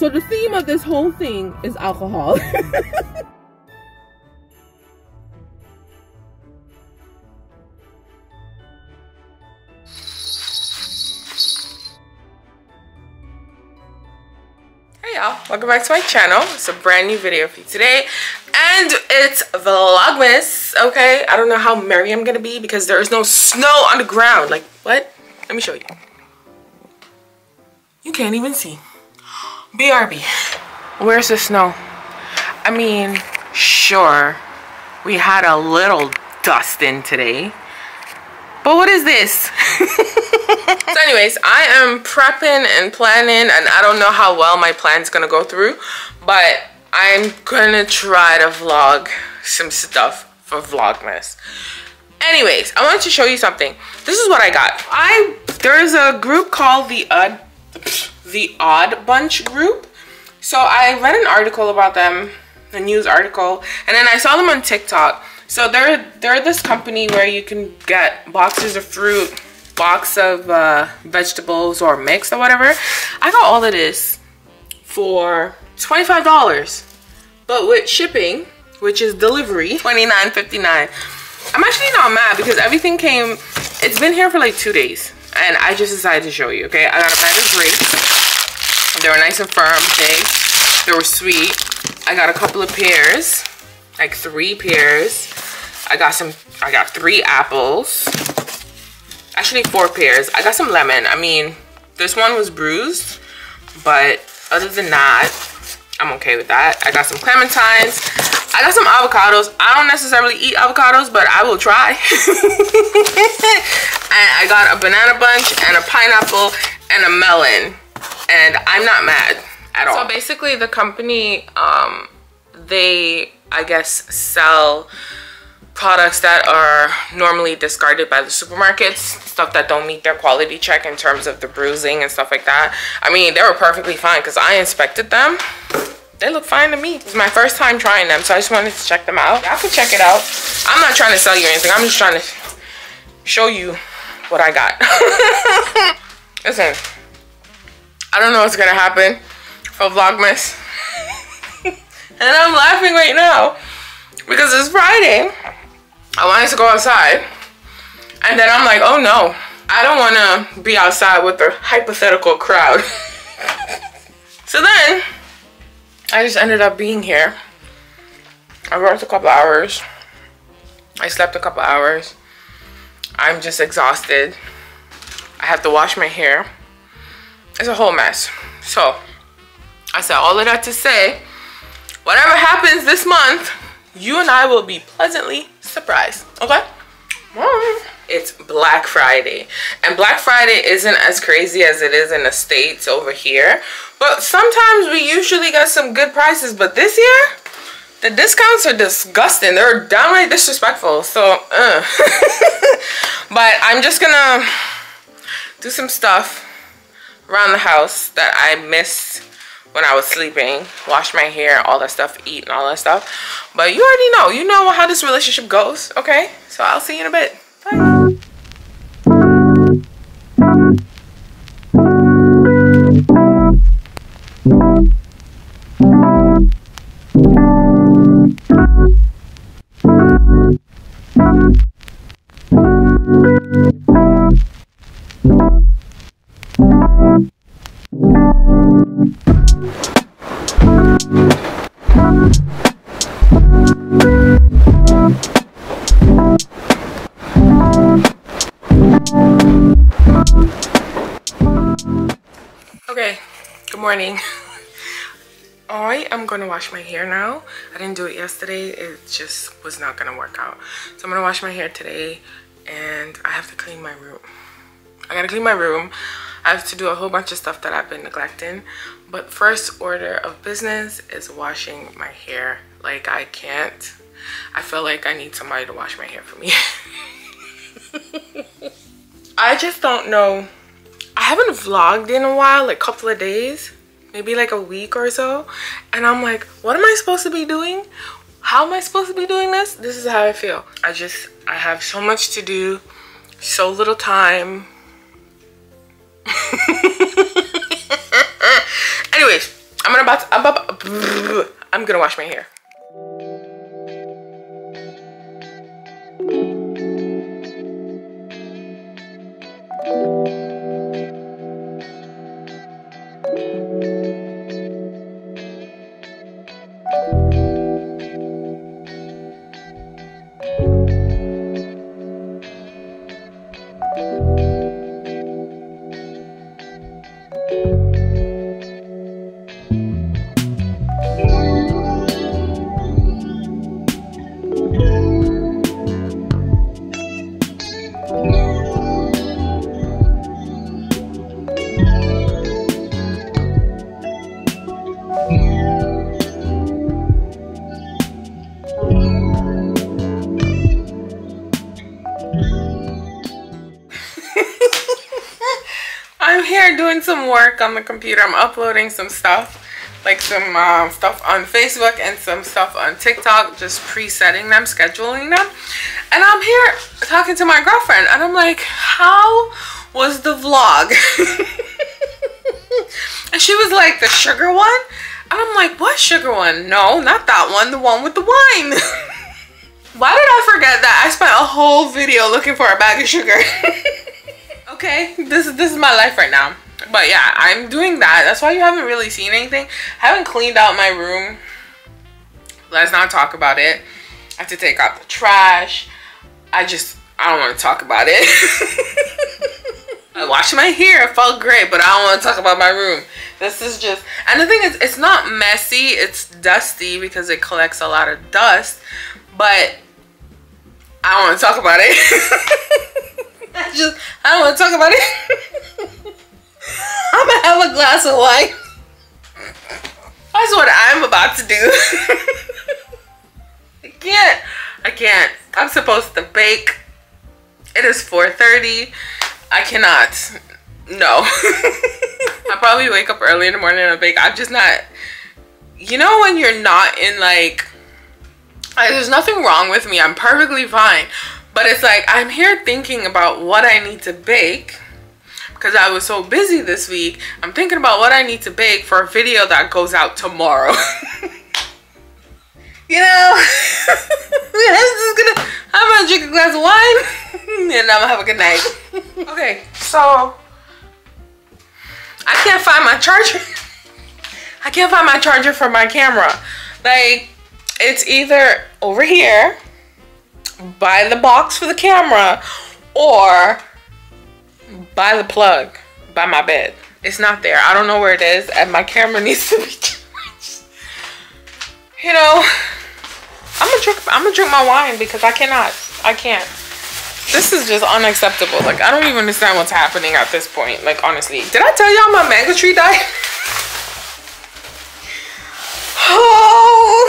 So the theme of this whole thing is alcohol. Hey y'all, welcome back to my channel. It's a brand new video for you today and it's Vlogmas, okay? I don't know how merry I'm gonna be because there is no snow on the ground. Like, what? Let me show you. You can't even see. BRB. Where's the snow? I mean, sure, we had a little dust in today, but what is this? So anyways, I am prepping and planning, and I don't know how well my plan's gonna go through, but I'm gonna try to vlog some stuff for Vlogmas. Anyways, I wanted to show you something. This is what I got. There's a group called the Odd Bunch group. So I read an article about them, a news article, and then I saw them on TikTok. So they're this company where you can get boxes of fruit, box of vegetables or mix or whatever. I got all of this for $25, but with shipping, which is delivery, $29.59. I'm actually not mad because everything came, it's been here for like 2 days. And I just decided to show you, okay? I got a bag of grapes. They were nice and firm, big. They were sweet. I got a couple of pears, like 3 pears. I got 3 apples. Actually 4 pears. I got some lemon. I mean, this one was bruised, but other than that, I'm okay with that. I got some clementines. I got some avocados. I don't necessarily eat avocados, but I will try. And I got a banana bunch and a pineapple and a melon. And I'm not mad at all. So basically the company, they, I guess, sell products that are normally discarded by the supermarkets, stuff that don't meet their quality check in terms of the bruising and stuff like that. I mean, they were perfectly fine because I inspected them. They look fine to me. It's my first time trying them, so I just wanted to check them out. Y'all can check it out. I'm not trying to sell you anything. I'm just trying to show you what I got. Listen, I don't know what's gonna happen for Vlogmas. And I'm laughing right now because it's Friday. I wanted to go outside. And then I'm like, oh no, I don't wanna be outside with a hypothetical crowd. So then, I just ended up being here. I worked a couple hours. I slept a couple hours. I'm just exhausted. I have to wash my hair. It's a whole mess. So, I said all of that to say, whatever happens this month, you and I will be pleasantly surprised, okay? It's Black Friday, and Black Friday isn't as crazy as it is in the States over here, but sometimes we usually got some good prices. But this year the discounts are disgusting. They're downright disrespectful. So but I'm just gonna do some stuff around the house that I missed when I was sleeping, wash my hair, all that stuff, eat and all that stuff. But you already know, you know how this relationship goes, okay? So I'll see you in a bit. Bye. Morning. I am going to wash my hair now. I didn't do it yesterday. It just was not going to work out. So I'm going to wash my hair today and I have to clean my room. I got to clean my room. I have to do a whole bunch of stuff that I've been neglecting. But first order of business is washing my hair. Like I can't. I feel like I need somebody to wash my hair for me. I just don't know. I haven't vlogged in a while, like a couple of days. Maybe like a week or so, and I'm like, what am I supposed to be doing? How am I supposed to be doing this? This is how I feel. I have so much to do, so little time. Anyways, I'm I'm gonna wash my hair. I'm here doing some work on the computer. I'm uploading some stuff, like some stuff on Facebook and some stuff on TikTok, just presetting them, scheduling them. And I'm here talking to my girlfriend and I'm like, how was the vlog? And she was like, the sugar one? And I'm like, what sugar one? No, not that one, the one with the wine. Why did I forget that? I spent a whole video looking for a bag of sugar. Okay, this is my life right now. But yeah, I'm doing that. That's why you haven't really seen anything. I haven't cleaned out my room. Let's not talk about it. I have to take out the trash. I don't want to talk about it. I washed my hair. It felt great, but I don't want to talk about my room. This is just... And the thing is, it's not messy. It's dusty because it collects a lot of dust. But I don't want to talk about it. I don't want to talk about it. I'm gonna have a glass of wine. That's what I'm about to do. I can't. I'm supposed to bake. It is 4:30. I cannot. No. I probably wake up early in the morning and bake. I'm just not. You know when you're not in like there's nothing wrong with me. I'm perfectly fine. But it's like, I'm here thinking about what I need to bake because I was so busy this week. I'm thinking about what I need to bake for a video that goes out tomorrow. You know, I'm gonna drink a glass of wine and I'm gonna have a good night. Okay, so I can't find my charger. I can't find my charger for my camera. Like, it's either over here by the box for the camera or by the plug by my bed. It's not there. I don't know where it is, and my camera needs to be charged. You know, I'm gonna drink my wine because I can't. This is just unacceptable. Like, I don't even understand what's happening at this point. Like, honestly, did I tell y'all my mango tree died? Oh.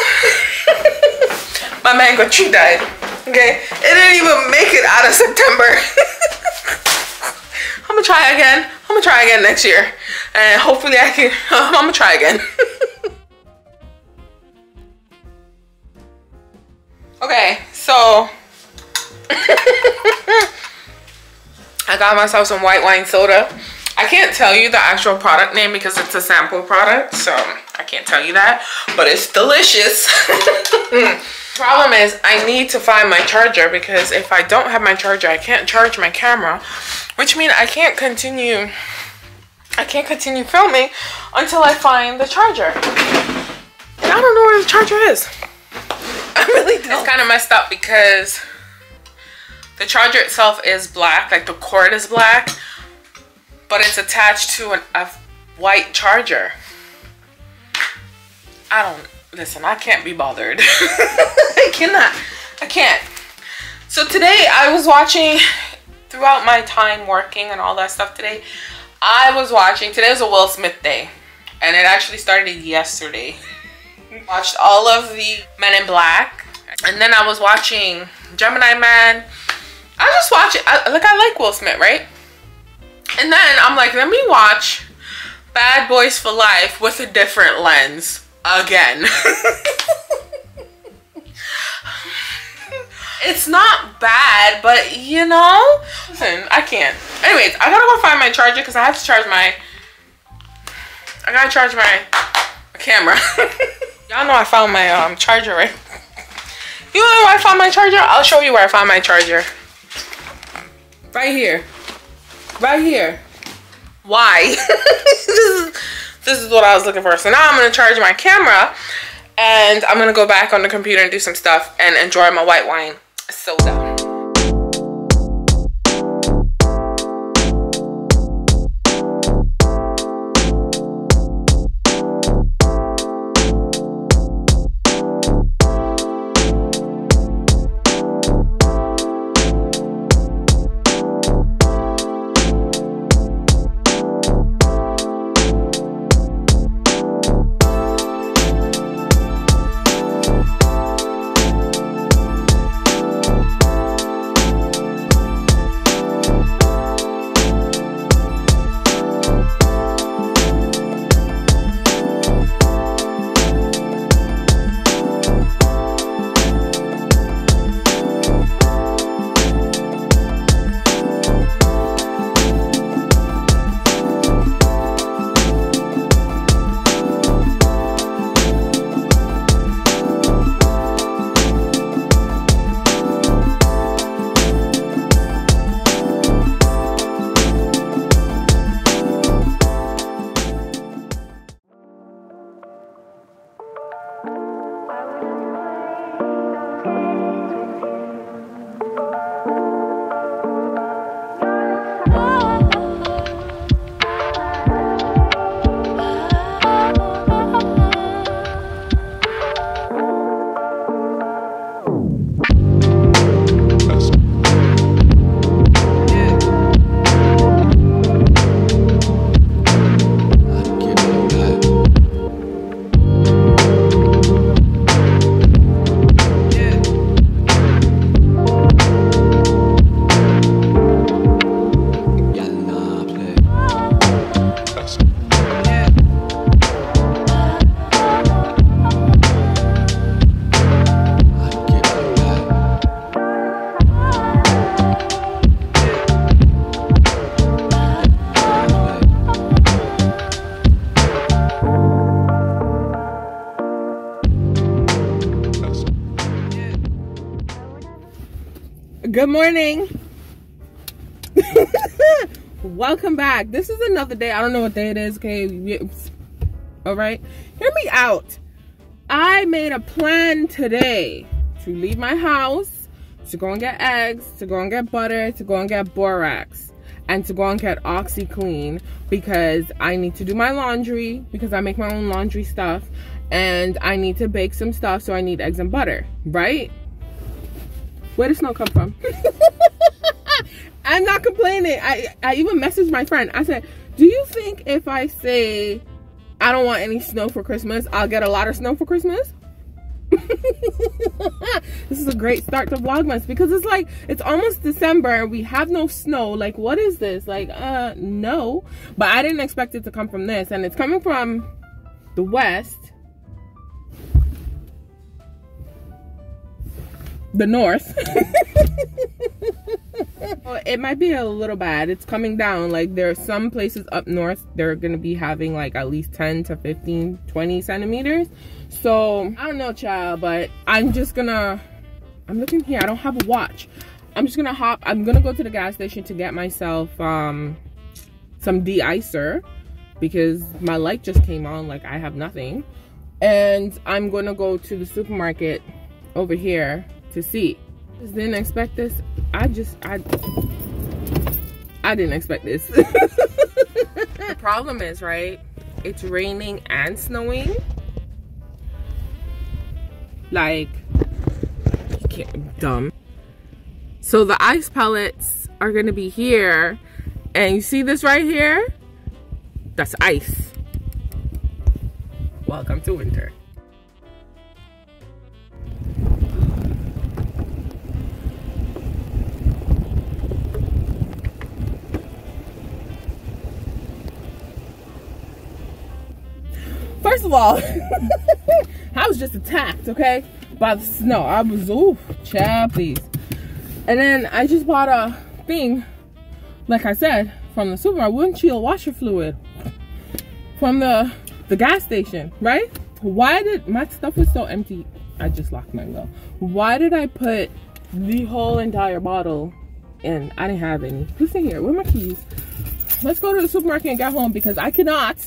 My mango tree died. Okay, it didn't even make it out of September. I'm gonna try again next year, and hopefully I can. I'm gonna try again. Okay, so I got myself some white wine soda. I can't tell you the actual product name because it's a sample product, so I can't tell you that, but it's delicious. Problem is, I need to find my charger because if I don't have my charger, I can't charge my camera, which means I can't continue filming until I find the charger. And I don't know where the charger is. I really don't. It's kind of messed up because the charger itself is black, like the cord is black, but it's attached to a white charger. I don't know. Listen, I can't be bothered. I can't. So today I was watching, throughout my time working and all that stuff today, today was a Will Smith day. And it actually started yesterday. Watched all of the Men in Black. And then I was watching Gemini Man. I just watch it. I like Will Smith, right? And then I'm like, let me watch Bad Boys for Life with a different lens. Again. It's not bad, but you know, listen, I can't. Anyways, I gotta go find my charger because I have to charge my camera. Y'all know I found my charger, right? You know where I found my charger? I'll show you where I found my charger. Right here. Right here. Why? This is what I was looking for. So now I'm going to charge my camera. And I'm going to go back on the computer and do some stuff. And enjoy my white wine soda. Good morning. Welcome back. This is another day. I don't know what day it is. Okay. All right. Hear me out. I made a plan today to leave my house, to go and get eggs, to go and get butter, to go and get borax, and to go and get OxiClean because I need to do my laundry because I make my own laundry stuff and I need to bake some stuff. So I need eggs and butter, right? Where did snow come from? I'm not complaining. I even messaged my friend. I said, do you think if I say I don't want any snow for Christmas, I'll get a lot of snow for Christmas? This is a great start to Vlogmas because it's like, it's almost December and we have no snow. Like, what is this? Like, no. But I didn't expect it to come from this. And it's coming from the west. The north. It might be a little bad. It's coming down. Like, there are some places up north, they're gonna be having like at least 10 to 15 20 centimeters. So I don't know, child, but I'm looking here. I don't have a watch. I'm gonna go to the gas station to get myself some de-icer because my light just came on. Like, I have nothing. And I'm gonna go to the supermarket over here to see. Didn't expect this. I didn't expect this. The problem is, right, it's raining and snowing. Like, you can't, dumb. So the ice pellets are gonna be here, and you see this right here? That's ice. Welcome to winter. First of all, I was just attacked, okay, by the snow. I was, oof, child, please. And then I just bought a thing, like I said, from the supermarket, windshield washer fluid. From the the gas station, right? Why did my stuff was so empty? I just locked my wheel. Why did I put the whole entire bottle in? I didn't have any. Who's in here? Where are my keys? Let's go to the supermarket and get home because I cannot.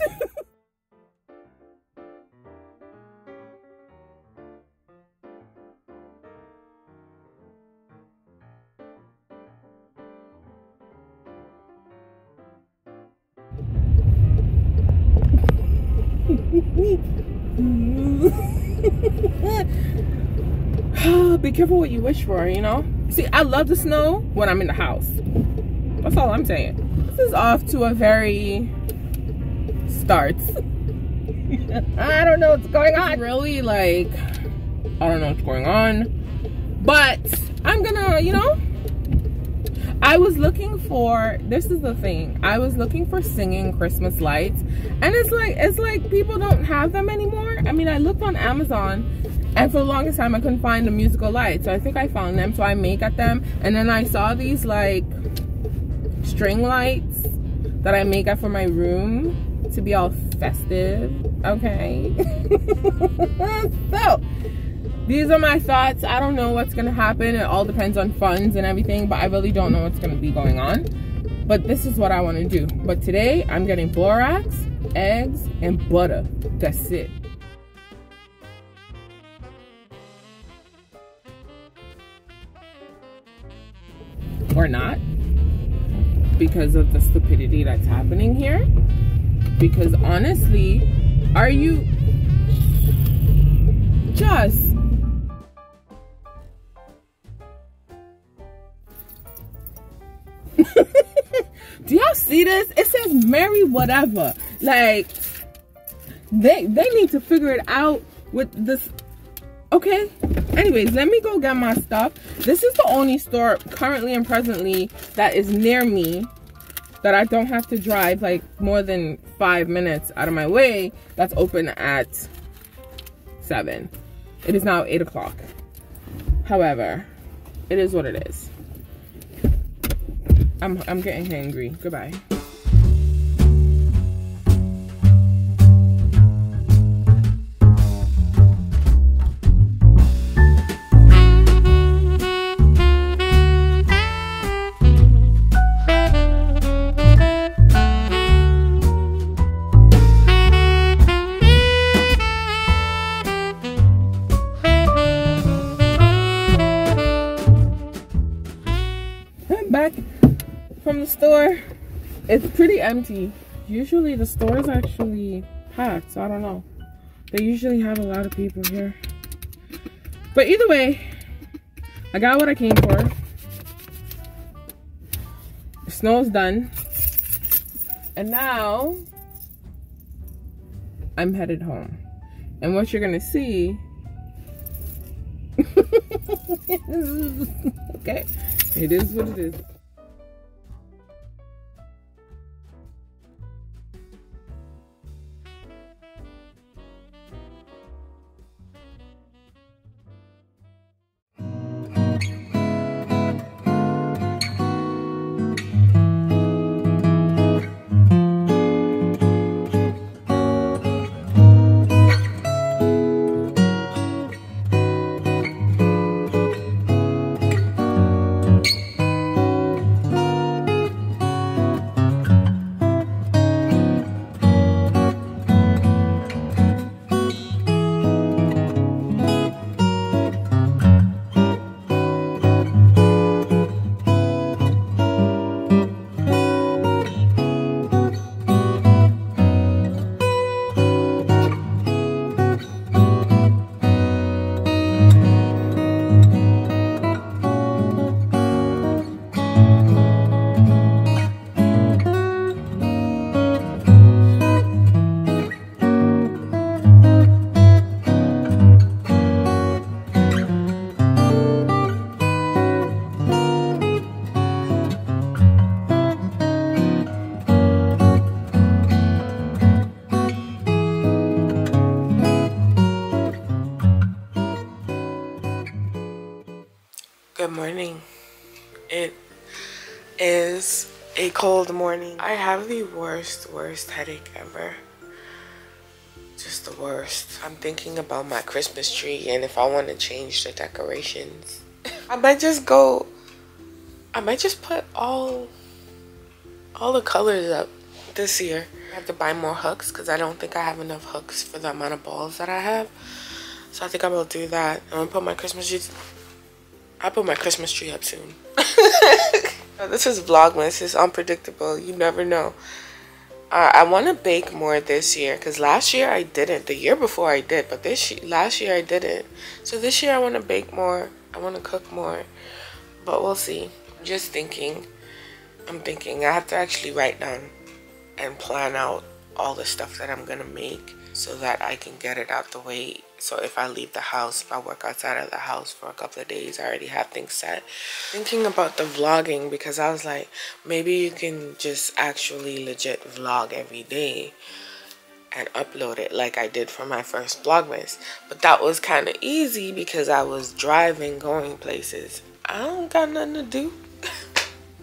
Be careful what you wish for, you know? See, I love the snow when I'm in the house. That's all I'm saying. This is off to a very start. I don't know what's going on. It's really, like, I don't know what's going on. But I'm gonna, you know, I was looking for, this is the thing, I was looking for singing Christmas lights, and it's like people don't have them anymore. I mean, I looked on Amazon and for the longest time I couldn't find the musical lights, so I think I found them, so I made at them. And then I saw these like string lights that I make at for my room to be all festive, okay? So these are my thoughts. I don't know what's gonna happen. It all depends on funds and everything, but I really don't know what's gonna be going on. But this is what I wanna do. But today, I'm getting borax, eggs, and butter. That's it. Or not, because of the stupidity that's happening here. Because honestly, are you just... Do y'all see this? It says Merry whatever. Like, they need to figure it out with this. Okay, anyways, let me go get my stuff. This is the only store currently and presently that is near me that I don't have to drive like more than 5 minutes out of my way, that's open at 7. It is now 8 o'clock. However, it is what it is. I'm getting hangry. Goodbye. Store, it's pretty empty. Usually the store is actually packed, so I don't know. They usually have a lot of people here, but either way, I got what I came for. The snow's done, and now I'm headed home. And what you're gonna see, okay, it is what it is. Morning. It is a cold morning. I have the worst headache ever. just the worst. I'm thinking about my Christmas tree and if I want to change the decorations. I might just put all the colors up this year. I have to buy more hooks because I don't think I have enough hooks for the amount of balls that I have. So I think I'm gonna do that. I'm gonna put my Christmas tree. I put my Christmas tree up soon. This is Vlogmas. It's unpredictable. You never know. I want to bake more this year because last year I didn't. The year before I did, but last year I didn't. So this year I want to bake more. I want to cook more, but we'll see. Just thinking. I'm thinking. I have to actually write down and plan out all the stuff that I'm gonna make so that I can get it out the way. So if I leave the house, if I work outside of the house for a couple of days, I already have things set. Thinking about the vlogging, because I was like, maybe you can just actually legit vlog every day and upload it like I did for my first Vlogmas. But that was kind of easy because I was driving, going places. I don't got nothing to do.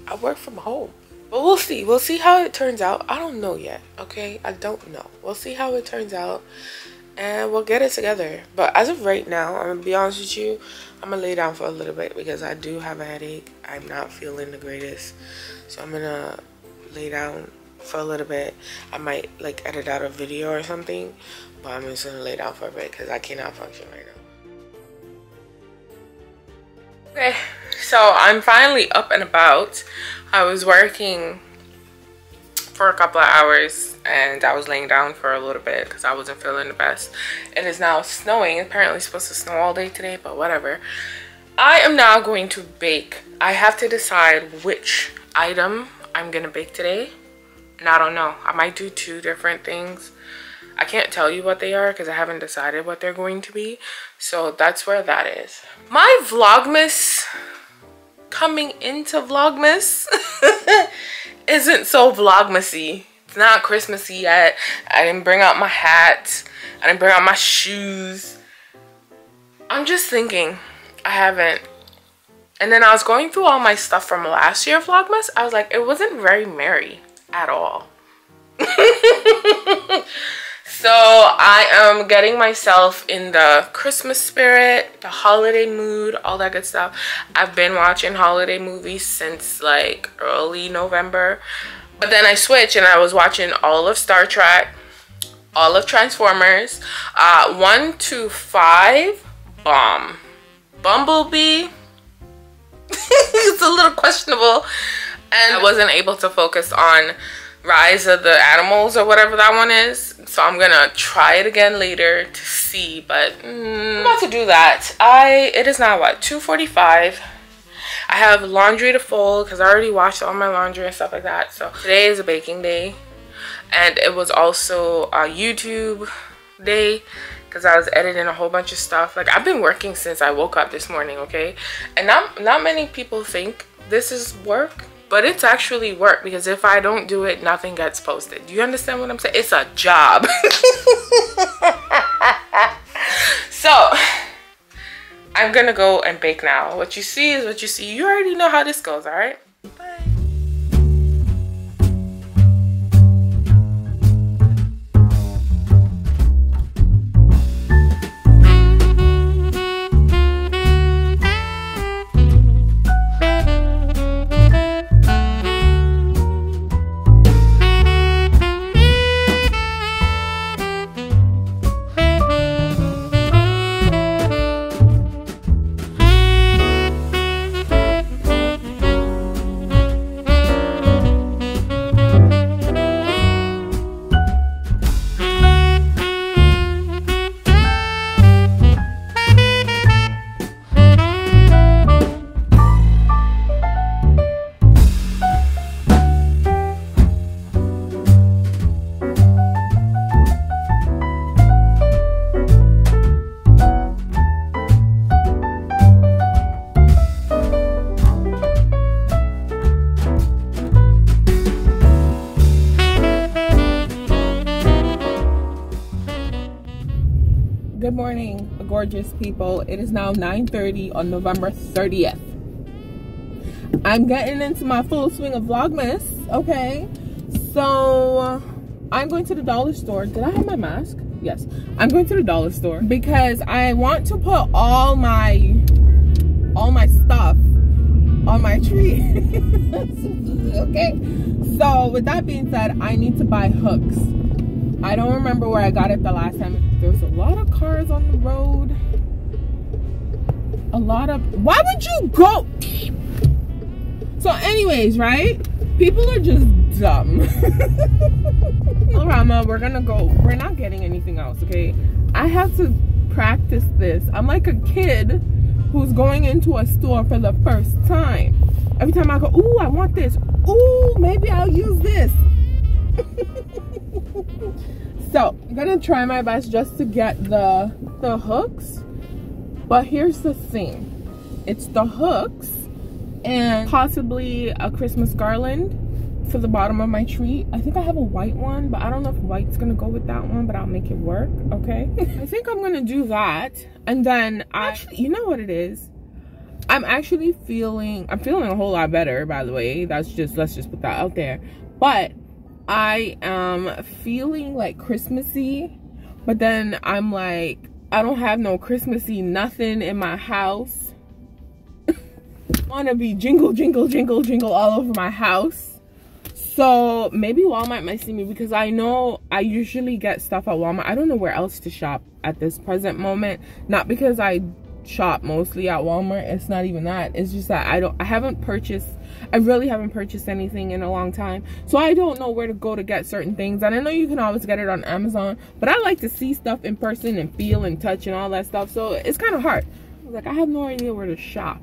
I work from home. But we'll see. We'll see how it turns out. I don't know yet, okay? I don't know. We'll see how it turns out, and we'll get it together. But as of right now, I'm going to be honest with you, I'm going to lay down for a little bit because I do have a headache. I'm not feeling the greatest. So I'm going to lay down for a little bit. I might, like, edit out a video or something, but I'm just going to lay down for a bit because I cannot function right now. Okay, so I'm finally up and about. I was working for a couple of hours and I was laying down for a little bit because I wasn't feeling the best. It is now snowing. Apparently it's supposed to snow all day today, but whatever. I am now going to bake. I have to decide which item I'm gonna bake today, and I don't know. I might do two different things. I can't tell you what they are because I haven't decided what they're going to be. So that's where that is. My Vlogmas, coming into Vlogmas isn't so Vlogmasy. It's not Christmassy yet. I didn't bring out my hat. I didn't bring out my shoes. I'm just thinking. I haven't. And then I was going through all my stuff from last year Vlogmas. I was like, it wasn't very merry at all. So I am getting myself in the Christmas spirit, the holiday mood, all that good stuff. I've been watching holiday movies since like early November. But then I switched and I was watching all of Star Trek, all of Transformers, 1 to 5, bomb. Bumblebee, it's a little questionable. And I wasn't able to focus on Rise of the Animals or whatever that one is, so I'm gonna try it again later to see. But I'm about to do that. It is now what, 2:45. I have laundry to fold because I already washed all my laundry and stuff like that. So today is a baking day, and it was also a YouTube day because I was editing a whole bunch of stuff. Like, I've been working since I woke up this morning, okay? And not many people think this is work, but it's actually work because if I don't do it, nothing gets posted. Do you understand what I'm saying? It's a job. So I'm gonna go and bake now. What you see is what you see. You already know how this goes, all right? Bye. Good morning, gorgeous people. It is now 9:30 on November 30th. I'm getting into my full swing of Vlogmas, okay? So, I'm going to the dollar store. Did I have my mask? Yes, I'm going to the dollar store because I want to put all my stuff on my tree. Okay, so with that being said, I need to buy hooks. I don't remember where I got it the last time. There's a lot of cars on the road. Why would you go? So anyways, right? People are just dumb. Rama, we're gonna go. We're not getting anything else, okay? I have to practice this. I'm like a kid who's going into a store for the first time. Every time I go, ooh, I want this. Ooh, maybe I'll use this. So I'm gonna try my best just to get the hooks. But here's the thing. It's the hooks and possibly a Christmas garland for the bottom of my tree. I think I have a white one, but I don't know if white's gonna go with that one, but I'll make it work, okay? I think I'm gonna do that. And then actually, you know what it is? I'm feeling a whole lot better, by the way. Let's just put that out there. But I am feeling like Christmassy, but then I'm like, I don't have no Christmassy nothing in my house. I wanna be jingle, jingle, jingle, jingle all over my house. So maybe Walmart might see me because I know I usually get stuff at Walmart. I don't know where else to shop at this present moment. Not because I shop mostly at Walmart. It's not even that. It's just that I really haven't purchased anything in a long time. So I don't know where to go to get certain things. And I know you can always get it on Amazon, but I like to see stuff in person and feel and touch and all that stuff. So it's kind of hard. Like, I have no idea where to shop.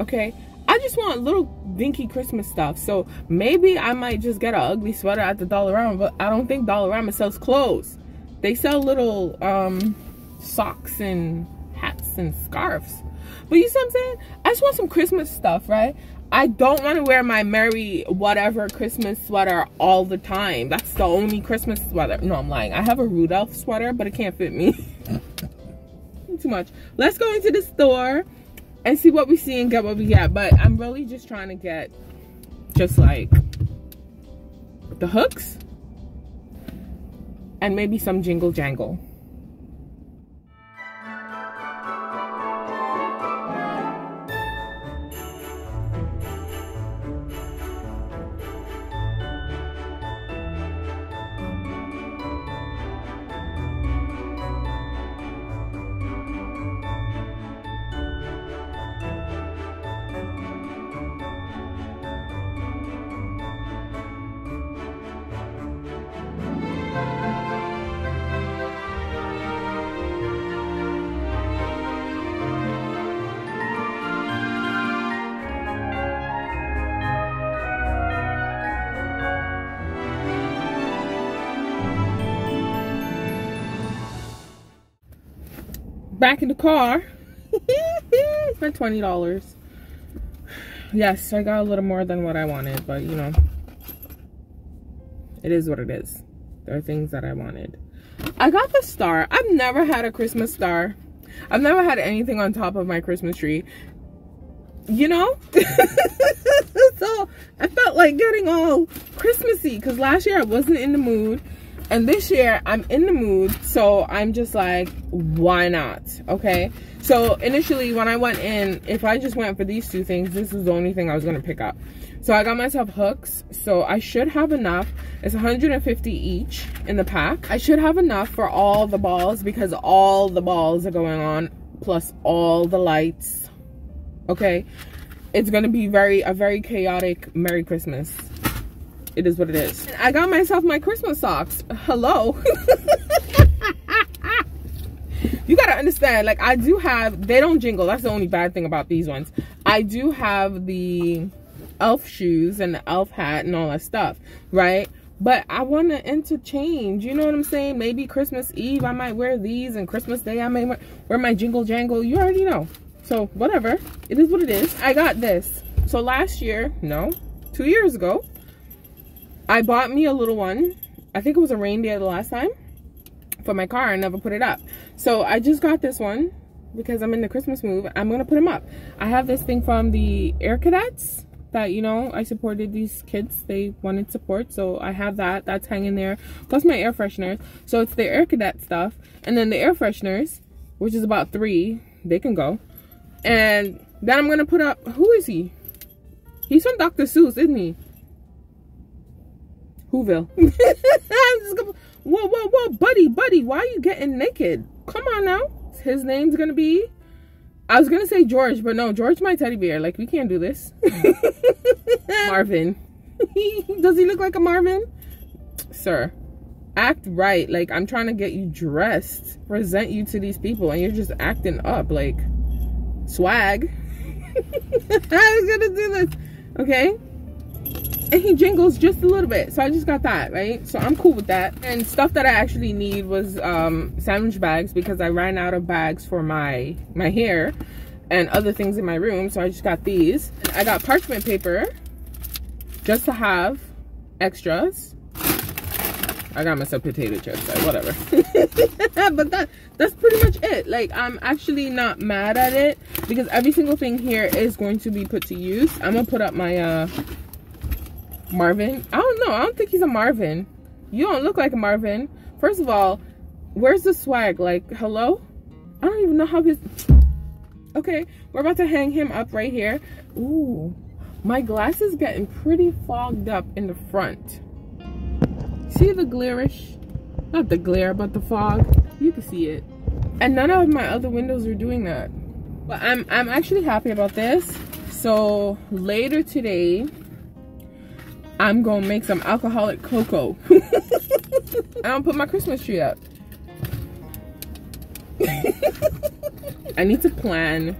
Okay? I just want little dinky Christmas stuff. So maybe I might just get an ugly sweater at the Dollarama, but I don't think Dollarama sells clothes. They sell little socks and hats and scarves. But you see what I'm saying? I just want some Christmas stuff, right? I don't want to wear my merry whatever Christmas sweater all the time. That's the only Christmas sweater. No, I'm lying. I have a Rudolph sweater, but it can't fit me. Too much. Let's go into the store and see what we see and get what we get. But I'm really just trying to get just like the hooks and maybe some jingle jangle. Back in the car. Spent $20. Yes, I got a little more than what I wanted, but you know, it is what it is. There are things that I wanted. I got the star. I've never had a Christmas star. I've never had anything on top of my Christmas tree, you know. So I felt like getting all Christmassy because last year I wasn't in the mood. And this year, I'm in the mood, so I'm just like, why not, okay? So initially, when I went in, if I just went for these two things, this is the only thing I was gonna pick up. So I got myself hooks, so I should have enough. It's 150 each in the pack. I should have enough for all the balls because all the balls are going on, plus all the lights, okay? It's gonna be a very chaotic Merry Christmas. It is what it is. I got myself my Christmas socks. Hello. You gotta understand, like, I do have, they don't jingle. That's the only bad thing about these ones. I do have the elf shoes and the elf hat and all that stuff, right? But I want to interchange, you know what I'm saying? Maybe Christmas Eve I might wear these, and Christmas Day I may wear my jingle jangle. You already know. So whatever, it is what it is. I got this. So last year, no, 2 years ago, I bought me a little one. I think it was a reindeer the last time for my car. I never put it up. So I just got this one because I'm in the Christmas mood. I'm gonna put them up. I have this thing from the Air Cadets. that, you know, I supported these kids. They wanted support, so I have that. That's hanging there. Plus my air fresheners. So it's the Air Cadet stuff. And then the air fresheners, which is about 3. They can go. And then I'm going to put up... Who is he? He's from Dr. Seuss, isn't he? Whoville. I'm just gonna, whoa, whoa, whoa, buddy, buddy. Why are you getting naked? Come on now. His name's going to be... I was going to say George, but no, George my teddy bear. Like, we can't do this. Marvin. Does he look like a Marvin? Sir, act right. Like, I'm trying to get you dressed, present you to these people, and you're just acting up. Like, swag. I was going to do this. Okay? And he jingles just a little bit. So I just got that, right? So I'm cool with that. And stuff that I actually need was sandwich bags, because I ran out of bags for my hair and other things in my room. So I just got these. I got parchment paper just to have extras. I got myself potato chips, like, whatever. But that's pretty much it. Like, I'm actually not mad at it, because every single thing here is going to be put to use. I'm gonna put up my Marvin. I don't know. I don't think he's a Marvin. You don't look like a Marvin. First of all, where's the swag? Like, hello? I don't even know how his... Okay, we're about to hang him up right here. Ooh, my glass is getting pretty fogged up in the front. See the glare-ish? Not the glare, but the fog. You can see it. And none of my other windows are doing that. But I'm actually happy about this. So later today, I'm gonna make some alcoholic cocoa. I don't put my Christmas tree up. I need to plan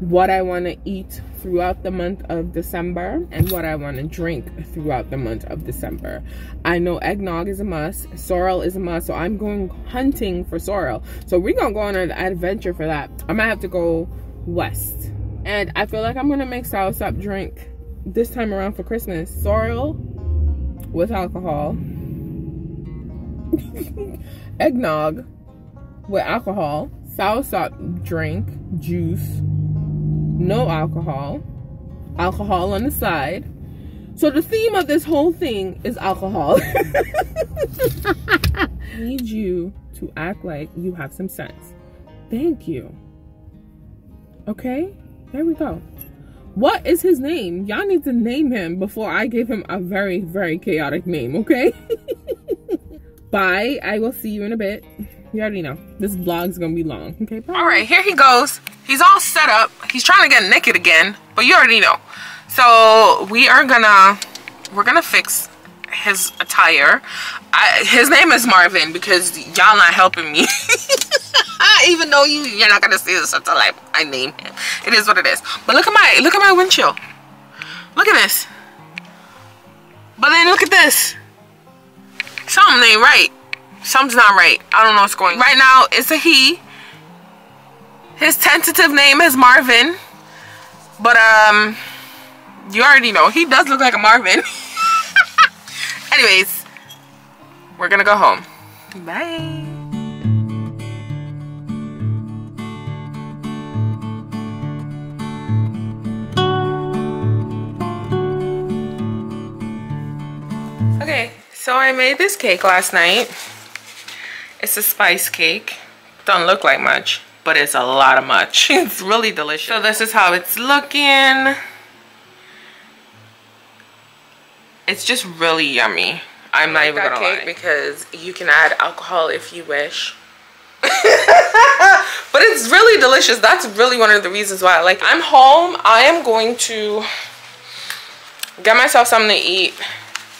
what I want to eat throughout the month of December and what I want to drink throughout the month of December. I know eggnog is a must, sorrel is a must, so I'm going hunting for sorrel. So we're gonna go on an adventure for that. I might have to go west. And I feel like I'm gonna make soursop drink this time around for Christmas. Sorrel with alcohol, eggnog with alcohol, soursop drink, juice, no alcohol, alcohol on the side. So the theme of this whole thing is alcohol. I need you to act like you have some sense. Thank you. Okay, there we go. What is his name? Y'all need to name him before I give him a very, very chaotic name, okay? Bye. I will see you in a bit. You already know. This vlog's gonna be long. Okay, bye. Alright, here he goes. He's all set up. He's trying to get naked again, but you already know. So, we're gonna fix his attire. His name is Marvin, because y'all not helping me. Even though you're not gonna see this until I name him. It is what it is. But look at my windshield. Look at this. But then look at this. Something ain't right. Something's not right. I don't know what's going on. Right now it's a he. His tentative name is Marvin. But you already know, he does look like a Marvin. Anyways, we're gonna go home. Bye. Okay, so I made this cake last night. It's a spice cake. Don't look like much, but it's a lot of much. It's really delicious. So this is how it's looking. It's just really yummy. I'm not even gonna lie. Because you can add alcohol if you wish. But it's really delicious. That's really one of the reasons why I like it. I'm home. I am going to get myself something to eat.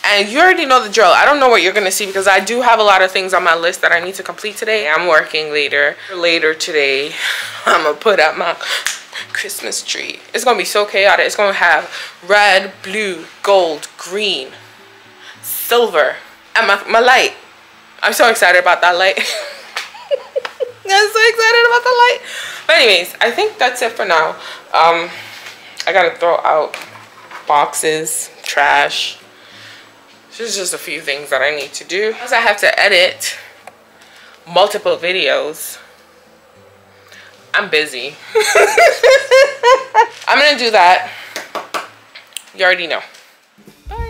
And you already know the drill. I don't know what you're going to see, because I do have a lot of things on my list that I need to complete today. I'm working later. Later today, I'm going to put up my Christmas tree. It's going to be so chaotic. It's going to have red, blue, gold, green, silver, and my light. I'm so excited about that light. I'm so excited about the light. But anyways, I think that's it for now. I got to throw out boxes, trash. There's just a few things that I need to do. Because I have to edit multiple videos. I'm busy. I'm going to do that. You already know. Bye.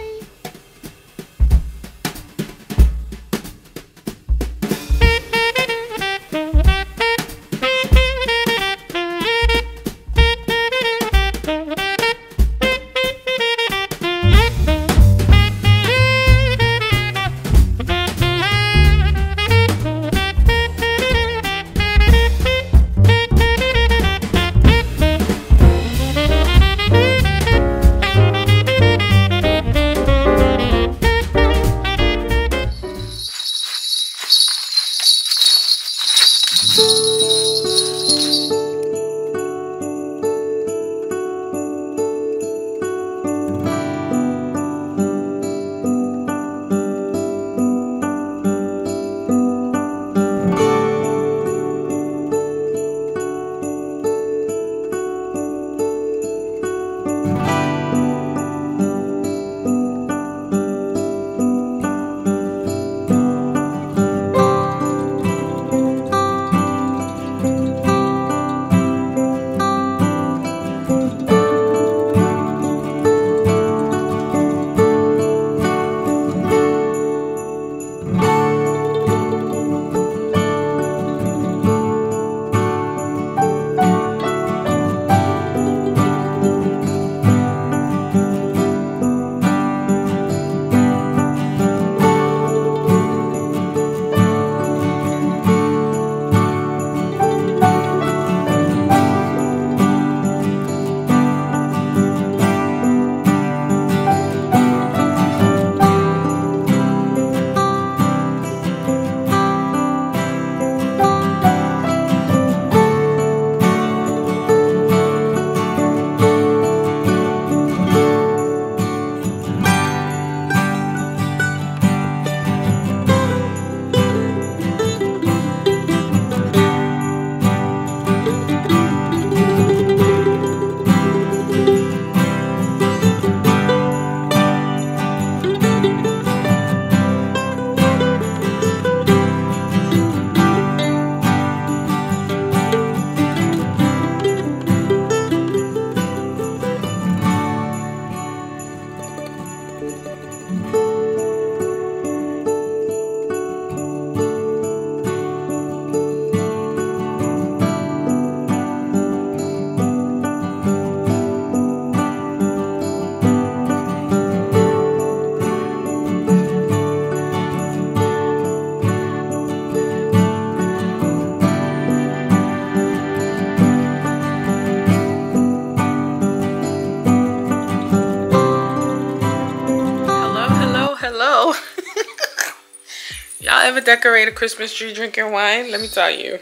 Y'all ever decorate a Christmas tree drinking wine? Let me tell you.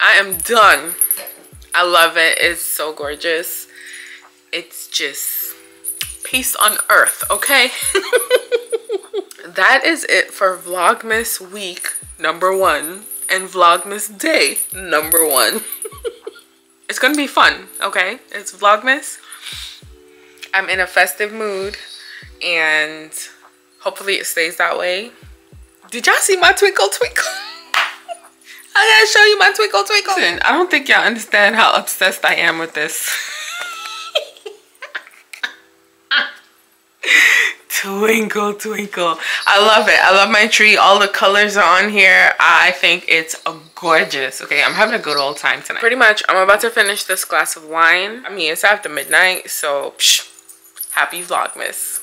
I am done. I love it. It's so gorgeous. It's just peace on earth, okay? That is it for Vlogmas week #1 and Vlogmas day #1. It's gonna be fun, okay? It's Vlogmas. I'm in a festive mood and hopefully it stays that way. Did y'all see my twinkle twinkle? I gotta show you my twinkle twinkle. Listen, I don't think y'all understand how obsessed I am with this. Twinkle twinkle. I love it. I love my tree. All the colors are on here. I think it's gorgeous. Okay, I'm having a good old time tonight. Pretty much, I'm about to finish this glass of wine. I mean, it's after midnight, so psh, happy Vlogmas.